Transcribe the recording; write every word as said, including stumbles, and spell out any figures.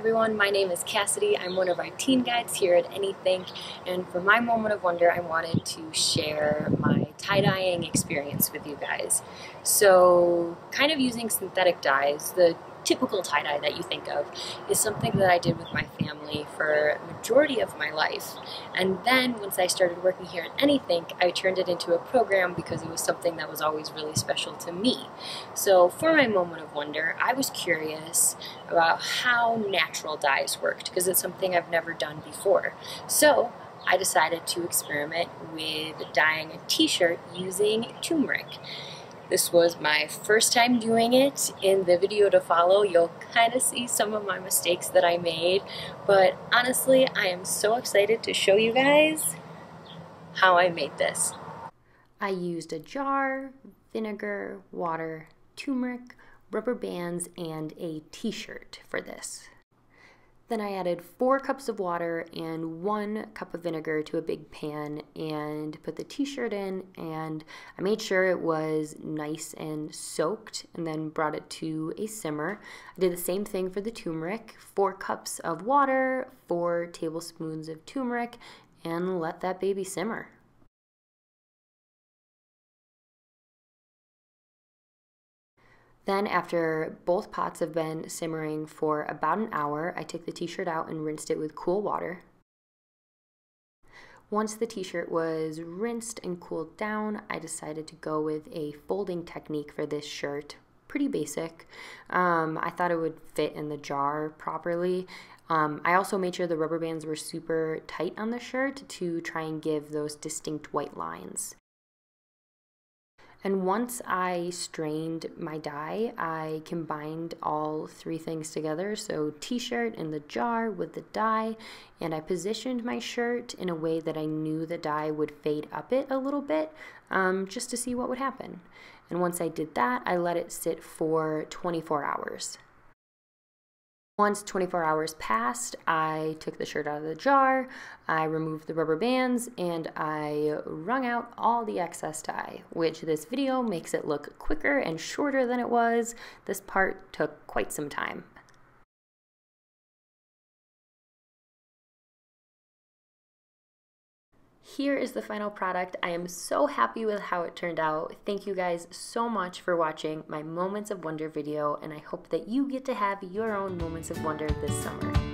everyone, my name is Cassidy. I'm one of our teen guides here at Anythink, and for my moment of wonder I wanted to share my tie-dyeing experience with you guys. So kind of using synthetic dyes, the typical tie-dye that you think of is something that I did with my family for a majority of my life. And then once I started working here at Anythink, I turned it into a program because it was something that was always really special to me. So for my moment of wonder, I was curious about how natural dyes worked because it's something I've never done before. So I decided to experiment with dyeing a t-shirt using turmeric. This was my first time doing it. In the video to follow, you'll kind of see some of my mistakes that I made, but honestly, I am so excited to show you guys how I made this. I used a jar, vinegar, water, turmeric, rubber bands, and a t-shirt for this. Then I added four cups of water and one cup of vinegar to a big pan and put the t-shirt in, and I made sure it was nice and soaked and then brought it to a simmer. I did the same thing for the turmeric, four cups of water, four tablespoons of turmeric, and let that baby simmer. Then after both pots have been simmering for about an hour, I took the t-shirt out and rinsed it with cool water. Once the t-shirt was rinsed and cooled down, I decided to go with a folding technique for this shirt. Pretty basic. Um, I thought it would fit in the jar properly. Um, I also made sure the rubber bands were super tight on the shirt to try and give those distinct white lines. And once I strained my dye, I combined all three things together, so t-shirt in the jar with the dye, and I positioned my shirt in a way that I knew the dye would fade up it a little bit, um, just to see what would happen. And once I did that, I let it sit for twenty-four hours. Once twenty-four hours passed, I took the shirt out of the jar, I removed the rubber bands, and I wrung out all the excess dye, which this video makes it look quicker and shorter than it was. This part took quite some time. Here is the final product. I am so happy with how it turned out. Thank you guys so much for watching my Moments of Wonder video, and I hope that you get to have your own Moments of Wonder this summer.